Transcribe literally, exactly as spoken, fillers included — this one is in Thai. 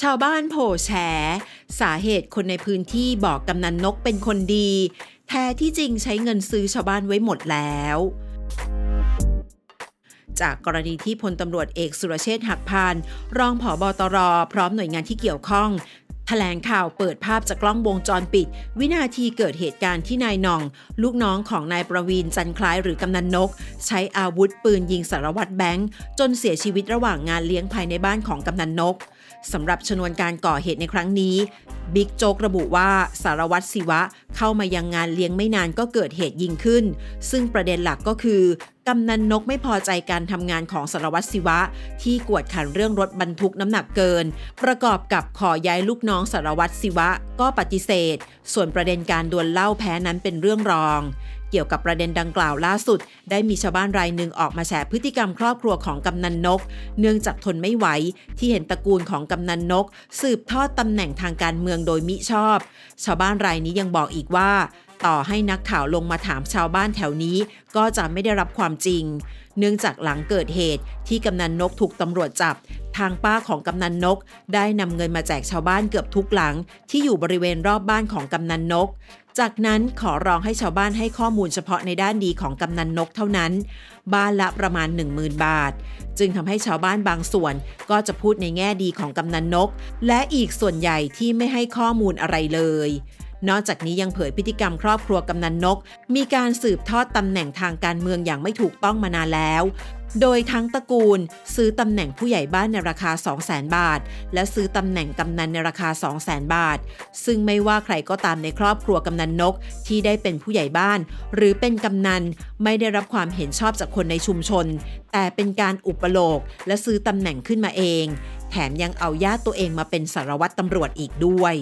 ชาวบ้านโผล่แฉสาเหตุคนในพื้นที่บอกกำนันนกเป็นคนดีแท้ที่จริงใช้เงินซื้อชาวบ้านไว้หมดแล้วจากกรณีที่พลตำรวจเอกสุรเชษฐ์หักพานรองผบตรพร้อมหน่วยงานที่เกี่ยวข้องแถลงข่าวเปิดภาพจากกล้องวงจรปิดวินาทีเกิดเหตุการณ์ที่นายหน่องลูกน้องของนายประวีณจันคล้ายหรือกำนันนกใช้อาวุธปืนยิงสารวัตรแบงค์จนเสียชีวิตระหว่างงานเลี้ยงภายในบ้านของกำนันนกสำหรับชนวนการก่อเหตุในครั้งนี้บิ๊กโจ๊กระบุว่าสารวัตรศิวะเข้ามายังงานเลี้ยงไม่นานก็เกิดเหตุยิงขึ้นซึ่งประเด็นหลักก็คือกำนันนกไม่พอใจการทำงานของสารวัตรศิวะที่กวดขันเรื่องรถบรรทุกน้ำหนักเกินประกอบกับขอย้ายลูกน้องสารวัตรศิวะก็ปฏิเสธส่วนประเด็นการดวลเหล้าแพ้นั้นเป็นเรื่องรองเกี่ยวกับประเด็นดังกล่าวล่าสุดได้มีชาวบ้านรายหนึ่งออกมาแฉพฤติกรรมครอบครัวของกำนันนกเนื่องจากทนไม่ไหวที่เห็นตระกูลของกำนันนกสืบทอดตำแหน่งทางการเมืองโดยมิชอบชาวบ้านรายนี้ยังบอกอีกว่าต่อให้นักข่าวลงมาถามชาวบ้านแถวนี้ก็จะไม่ได้รับความจริงเนื่องจากหลังเกิดเหตุที่กำนันนกถูกตำรวจจับทางป้าของกำนันนกได้นำเงินมาแจกชาวบ้านเกือบทุกหลังที่อยู่บริเวณรอบบ้านของกำนันนกจากนั้นขอร้องให้ชาวบ้านให้ข้อมูลเฉพาะในด้านดีของกำนันนกเท่านั้นบ้านละประมาณ หนึ่งหมื่น บาทจึงทำให้ชาวบ้านบางส่วนก็จะพูดในแง่ดีของกำนันนกและอีกส่วนใหญ่ที่ไม่ให้ข้อมูลอะไรเลยนอกจากนี้ยังเผยพฤติกรรมครอบครัวกำนันนกมีการสืบทอดตำแหน่งทางการเมืองอย่างไม่ถูกต้องมานานแล้วโดยทั้งตระกูลซื้อตำแหน่งผู้ใหญ่บ้านในราคา สองแสน บาทและซื้อตำแหน่งกำนันในราคา สองแสน บาทซึ่งไม่ว่าใครก็ตามในครอบครัวกำนันนกที่ได้เป็นผู้ใหญ่บ้านหรือเป็นกำนันไม่ได้รับความเห็นชอบจากคนในชุมชนแต่เป็นการอุปโลกและซื้อตำแหน่งขึ้นมาเองแถมยังเอาญาติตัวเองมาเป็นสารวัตรตำรวจอีกด้วย